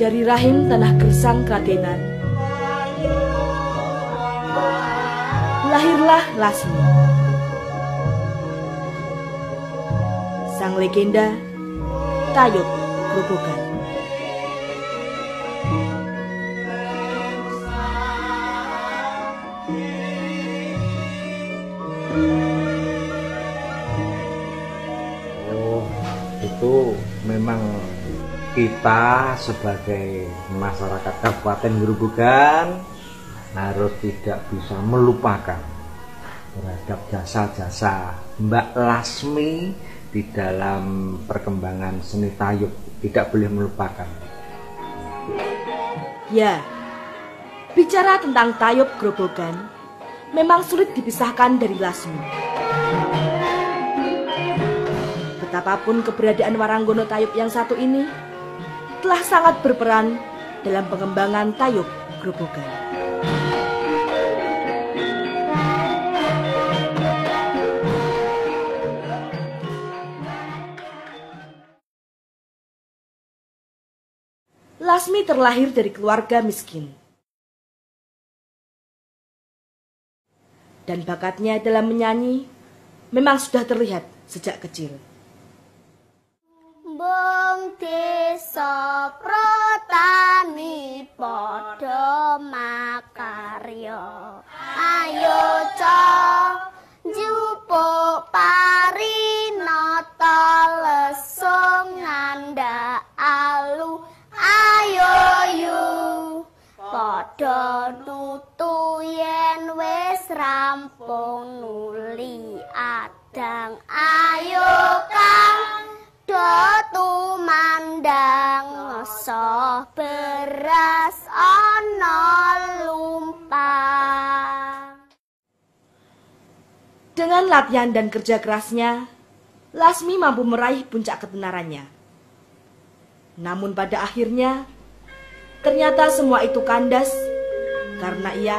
dari rahim tanah Gersang Kradenan. Lahirlah Lasmi, sang legenda Tayub Grobogan. Itu memang kita sebagai masyarakat Kabupaten Grobogan harus tidak bisa melupakan terhadap jasa-jasa Mbak Lasmi di dalam perkembangan seni tayub, tidak boleh melupakan. Ya, bicara tentang tayub Grobogan memang sulit dipisahkan dari Lasmi. Betapapun keberadaan Waranggono Tayub yang satu ini telah sangat berperan dalam pengembangan tayub Grobogan. Lasmi terlahir dari keluarga miskin. Dan bakatnya dalam menyanyi memang sudah terlihat sejak kecil. Bung desa protani podo makaryo, ayo cok jupuk parinoto lesung nganda alu, ayo yu podo nutu yen wis rampung nuli adang, ayo kang tumandang ngesoh beras ono lumpang. Dengan latihan dan kerja kerasnya, Lasmi mampu meraih puncak ketenarannya. Namun pada akhirnya, ternyata semua itu kandas karena ia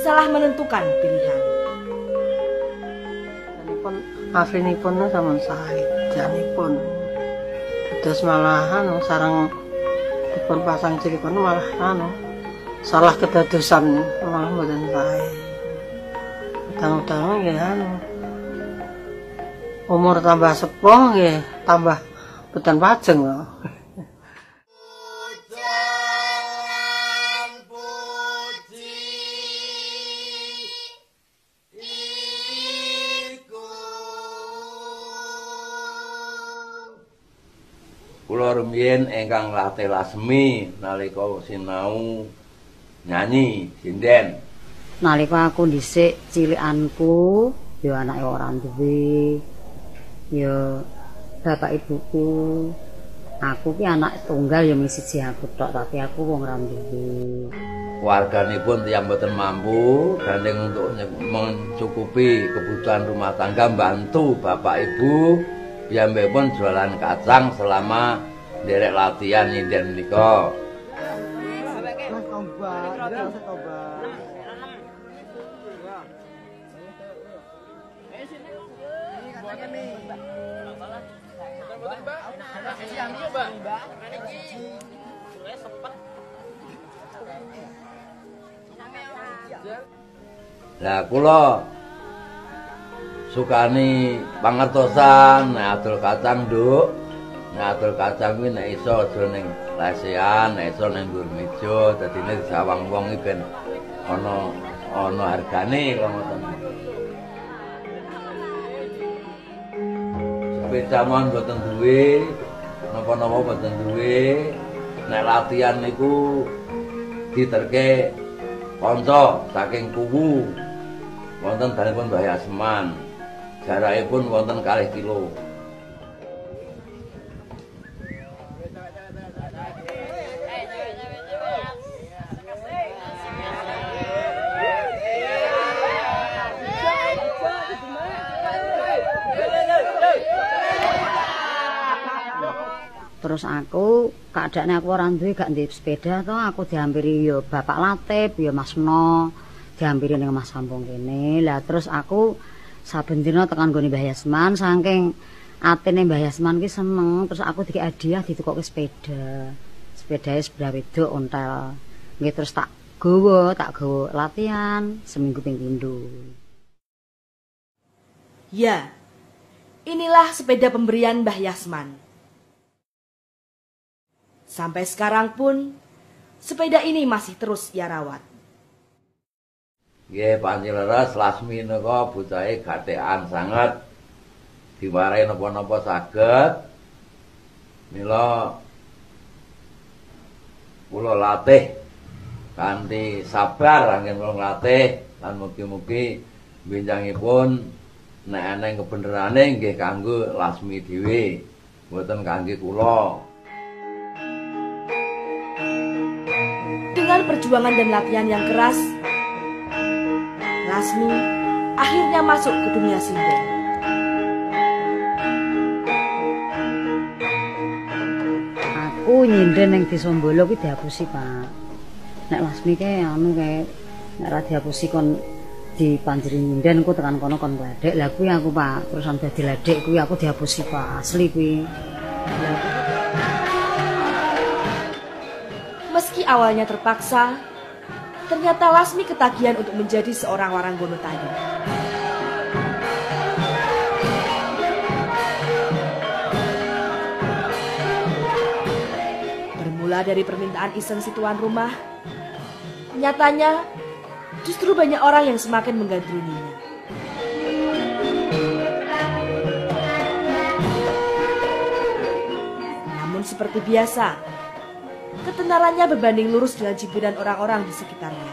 salah menentukan pilihan. Aslinipun sama saya, janipun. Terus malahan sarang dipun pasang ciripun malah salah kedadusan malah mboten sae. Utang-utang nggih umur tambah sepuh nggih tambah mboten pajeng lho. Kula rumiyin ingkang nglatih Lasmi nalika sinau nyanyi sinden. Nalika aku dhisik cilikanku ya anake ora duwe, ya bapak ibuku. Aku ki anak tunggal ya siji aku tok, tapi aku wong ora duwe. Keluarganipun tiyang mboten mampu, gandeng untuk mencukupi kebutuhan rumah tangga, bantu bapak ibu. Piyambak pun jualan kacang selama derek latihan nyinden menika. Nah, kula sukani pangertosan, ngatur kacang duk, ngatur kacang kuwi nek iso aja ning lesehan, nek iso ning nggon meja, dadine disawang wong iki ben ana hargane kok ngoten. Sepeda mon mboten duwe, napa-napa mboten duwe, nek latihan niku diterke kanca saking kuwu. Wonten dalipun Mbah Yasman. Jarakipun wonten 2 kilo. Terus aku keadaannya aku orang duwe gak ndek sepeda to, aku dihampiri yo Bapak Latip, yo Mas No, dihampiri ning Mas Sampung kene. Lah terus aku saben dina tekan nggone Mbah Yasman, saking atine Mbah Yasman ki seneng, terus aku dikek hadiah ditukokke sepeda. sepedanya seberapa itu ontel. Nggih terus tak gowo latihan seminggu ping pindho. Ya, inilah sepeda pemberian Mbah Yasman. Sampai sekarang pun sepeda ini masih terus ia rawat. Nggih panjenengan Lasmi nika bocahe gatekan sanget. Diwarai napa-napa saged. Mila kula latih kanthi sabar anggen kula nglatih lan mugi-mugi benjangipun nek ana kebenerane nggih kanggo Lasmi dhewe mboten kangge kula. Dengan perjuangan dan latihan yang keras, Lasmi akhirnya masuk ke dunia sindang. Aku nyinden yang disombolo itu dihapusi Pak. Nek Lasmi kayak anu kayak nek ra dihapusi kon di panjeri nyinden ku tekan kono kon gledek lah kuwi aku Pak. Terus sampe diledek kuwi aku dihapusi Pak, asli kuwi. Meski awalnya terpaksa, ternyata Lasmi ketagihan untuk menjadi seorang Warangono tadi. Dari permintaan iseng si tuan rumah, nyatanya justru banyak orang yang semakin menggandrunginya. Namun seperti biasa, ketenarannya berbanding lurus dengan cibiran orang-orang di sekitarnya.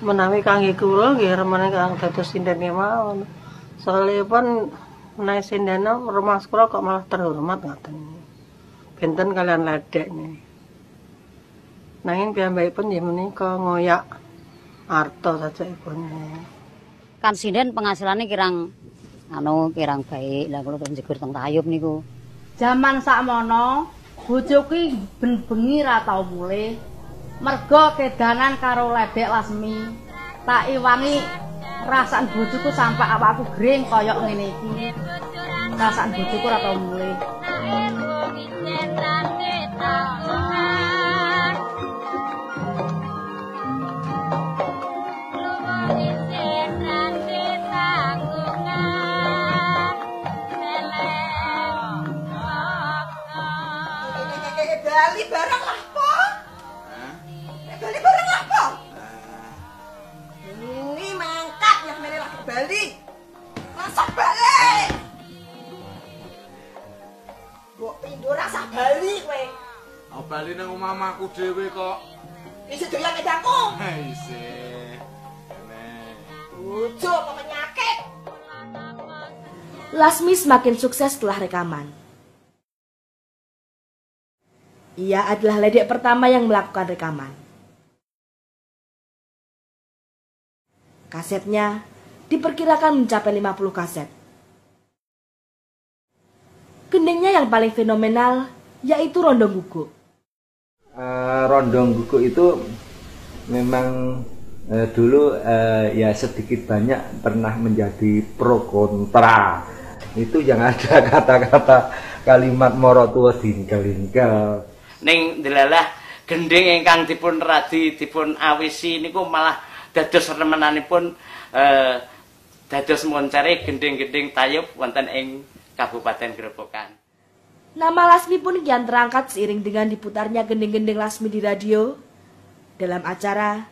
Menawi kangge kula nggih remene kang dados sindene mawon. Soalnya pun menaik sindana rumah sekolah kok malah terhormat ngaten. Benten kalian ledek nih. Nanging piyambake pun nggih menika ngoyak arta sajekipun. Kan sinden penghasilannya kirang anu kirang baik. Lah kula terus njegur teng tayub niku. Zaman sakmono bojo ki ben bengi ra tau mulih. Mergo kedanan karo ledek Lasmi. Tak iwangi rasaan bojoku sampai awakku gering koyok ngene iki. Rasaan bojoku ora tau mulih. Bali barang lah po. Bali barang lah po. Balik, rasa balik. Gua pindah rasa balik, we. Aku balik nang mamaku dewe kok. Isi doyan medaku. Isi, enak. Ujo kok penyakit. Lasmi semakin sukses setelah rekaman. Ia adalah ledek pertama yang melakukan rekaman. Kasetnya diperkirakan mencapai 50 kaset. Gendengnya yang paling fenomenal yaitu rondong guguk. Rondong guguk itu memang dulu ya sedikit banyak pernah menjadi pro kontra. Itu yang ada kata-kata kalimat moro tuwa dingkel-ingkel. Ning delalah gendeng ingkang dipun radi dipun awisi niku malah dados remenanipun dados moncare gending-gending tayub wonten ing Kabupaten Grobogan. Nama Lasmi pun kian terangkat seiring dengan diputarnya gending-gending Lasmi di radio dalam acara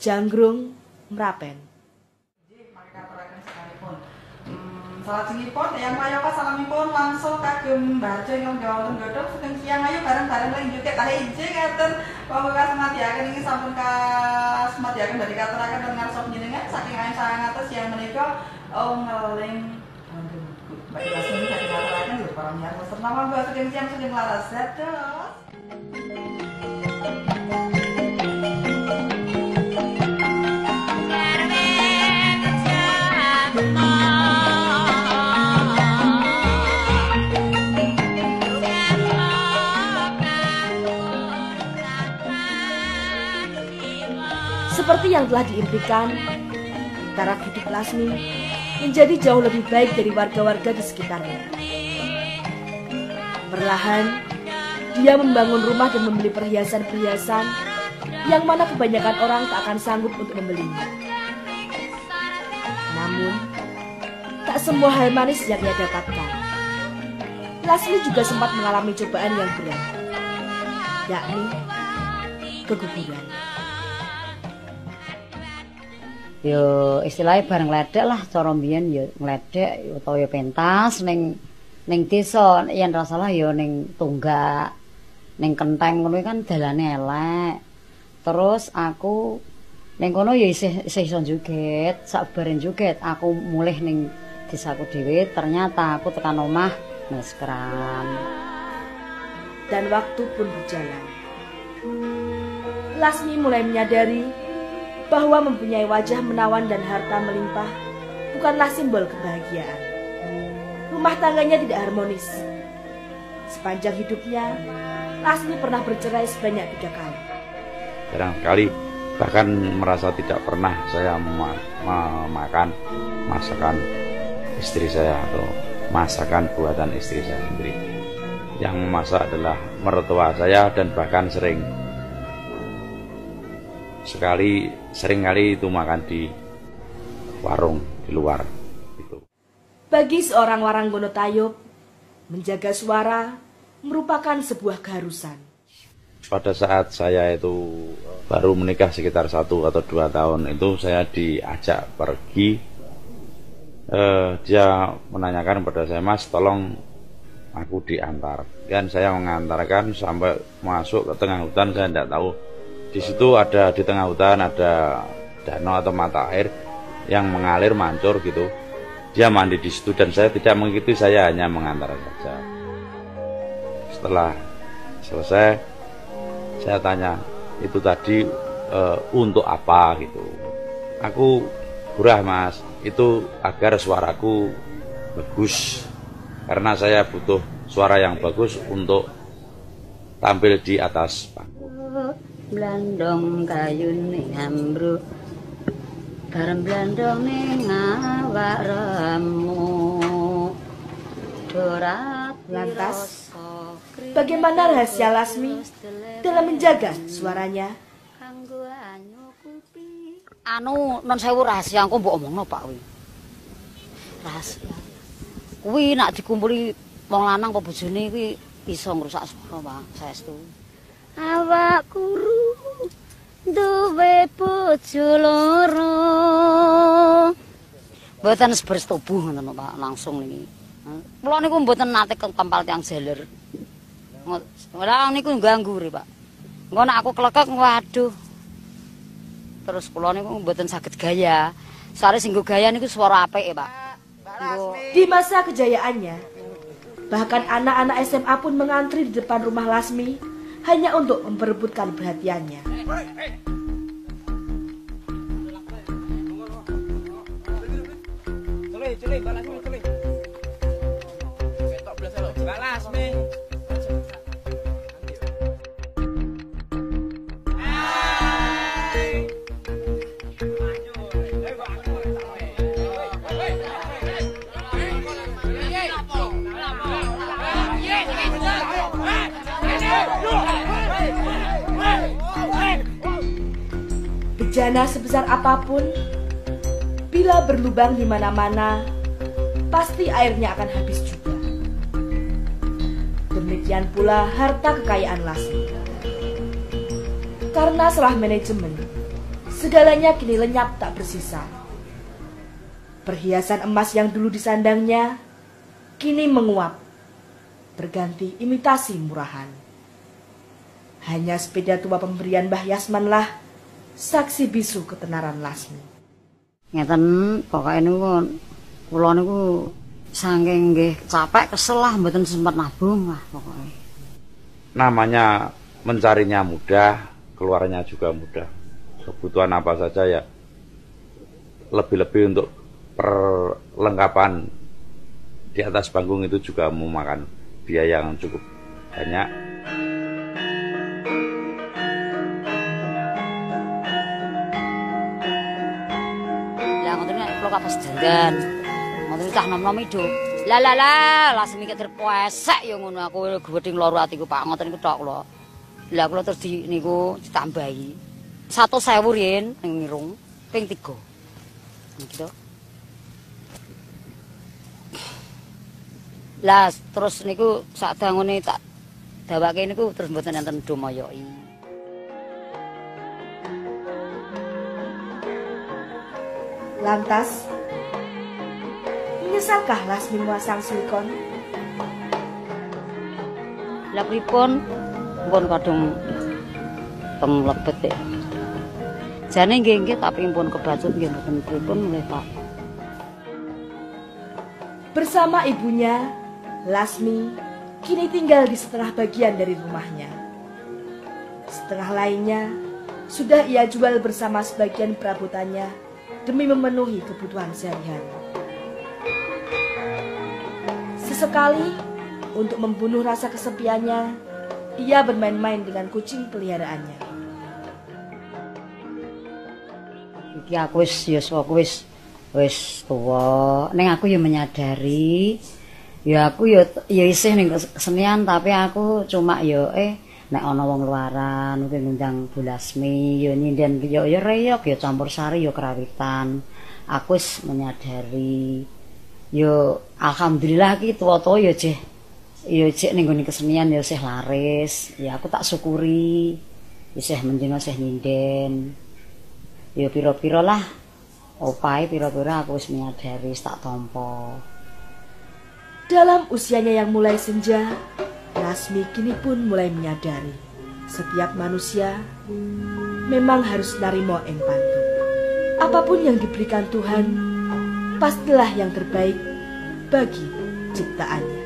Janggrung Merapen. Salajengipun yang mayoka salamipun langsung kagem baca ingkang dawuh nggodhog sedeng siang ayo bareng-bareng lanjut kalih inje ngaten wong kasmadiaken ingkang sampun kasmadiaken badhe katuraken ten ngarsa panjenengan saking ayah sangatus yang menika ngeling wonten guguk badhe langsung katuraken lho para miyar sesama mbah sedeng siang sedeng laras dados. Seperti yang telah diimpikan, cara hidup Lasmi menjadi jauh lebih baik dari warga-warga di sekitarnya. Perlahan, dia membangun rumah dan membeli perhiasan-perhiasan yang mana kebanyakan orang tak akan sanggup untuk membelinya. Namun, tak semua hal manis yang ia dapatkan. Lasmi juga sempat mengalami cobaan yang berat, yakni keguguran. Yo istilahnya barang ledek lah, cara mbiyen yo ngledek utawa yo pentas ning desa, yen ora salah yo ning tunggak, ning kenteng ngono kan dalane elek. Terus aku ning kono yo isih iso joget, sabarin joget. Aku mulih ning desaku dhewe, ternyata aku tekan omah meskeran. Dan waktu pun berjalan. Lasmi mulai menyadari bahwa mempunyai wajah menawan dan harta melimpah bukanlah simbol kebahagiaan. Rumah tangganya tidak harmonis. Sepanjang hidupnya, Lasmi pernah bercerai sebanyak 3 kali. Barangkali bahkan merasa tidak pernah saya memakan masakan istri saya atau masakan buatan istri saya sendiri. Yang memasak adalah mertua saya dan bahkan sering kali itu makan di warung di luar itu. Bagi seorang Waranggono Tayub, menjaga suara merupakan sebuah keharusan. Pada saat saya itu baru menikah sekitar 1 atau 2 tahun itu, saya diajak pergi. Dia menanyakan pada saya, "Mas, tolong aku diantar." Dan saya mengantarkan sampai masuk ke tengah hutan, saya tidak tahu. Di situ ada, di tengah hutan ada danau atau mata air yang mengalir mancur gitu. Dia mandi di situ dan saya tidak mengikuti, saya hanya mengantar saja. Setelah selesai, saya tanya, "Itu tadi untuk apa?" gitu. "Aku murah, Mas. Itu agar suaraku bagus. Karena saya butuh suara yang bagus untuk tampil di atas panggung." Blandong kayun ning ambruk, bareng blandong ning awakmu. Lantas, bagaimana rahasia Lasmi dalam menjaga suaranya? Non sewu rahasia aku mbok omongno, Pak kuwi. Rahasia. Kuwi nak dikumpuli wong lanang apa bojone kuwi iso ngrusak swara, Pak. Saestu. Awakku duwe bojo loro. Mboten bersetubuh ngoten, Pak, langsung niki. Kula niku mboten nate kempal tiyang jaler. Ora niku ngganggu, Pak. Engko nek aku klekek, waduh. Terus kula niku mboten saged gaya. Sare sing nggo gaya niku suara apike, Pak. Di masa kejayaannya, bahkan anak-anak SMA pun mengantri di depan rumah Lasmi hanya untuk memperebutkan perhatiannya. Bejana sebesar apapun, bila berlubang di mana-mana, pasti airnya akan habis juga. Demikian pula harta kekayaan Lasmi. Karena salah manajemen, segalanya kini lenyap tak bersisa. Perhiasan emas yang dulu disandangnya, kini menguap, berganti imitasi murahan. Hanya sepeda tua pemberian Mbah Yasman lah saksi bisu ketenaran Lasmi. Ngeten pokoke niku kula niku saking nggih capek kesel lah, mboten sempat nabung lah pokoke. Namanya mencarinya mudah, keluarnya juga mudah. Kebutuhan apa saja ya. Lebih-lebih untuk perlengkapan di atas panggung itu juga memakan biaya yang cukup banyak. Kalau kapas jalan nikah nom-nom ido. Lah Lasmi kek terpesek ya ngono aku gedeng loro atiku Pak ngoten iku tok kula. Lah kula terus di niku ditambahi 100.000 yen ning mirung ping 3. Gitu. Lah terus niku sak dangone tak dawake niku terus mboten enten domoyoki. Lantas, menyesalkah Lasmi memasang silikon? Lah pripun pun kadung temlebet. Jane nggih tapi pun kebacut nggih mboten pripun mulih Pak. Bersama ibunya, Lasmi kini tinggal di setengah bagian dari rumahnya. Setengah lainnya sudah ia jual bersama sebagian perabotannya demi memenuhi kebutuhan sehari-hari. Sesekali, untuk membunuh rasa kesepiannya, ia bermain-main dengan kucing peliharaannya. Iki aku wis ya wis tuwa. Ning aku ya menyadari ya aku ya isih ning kesenian tapi aku cuma ya nek ana wong luaran mungkin ngundang Bu Lasmi yo nyinden yo reyok yo campur sari yo kerawitan. Aku wis menyadari yo alhamdulillah iki tuwa-tuwa yo jeh ning nggone kesenian yo sih laris. Ya aku tak syukuri isih menjengo sih nyinden. Yo pira-pira lah opahe pira-pira aku wis menyadari tak tampa. Dalam usianya yang mulai senja, Lasmi kini pun mulai menyadari setiap manusia memang harus narimo ing pantu. Apapun yang diberikan Tuhan, pastilah yang terbaik bagi ciptaannya.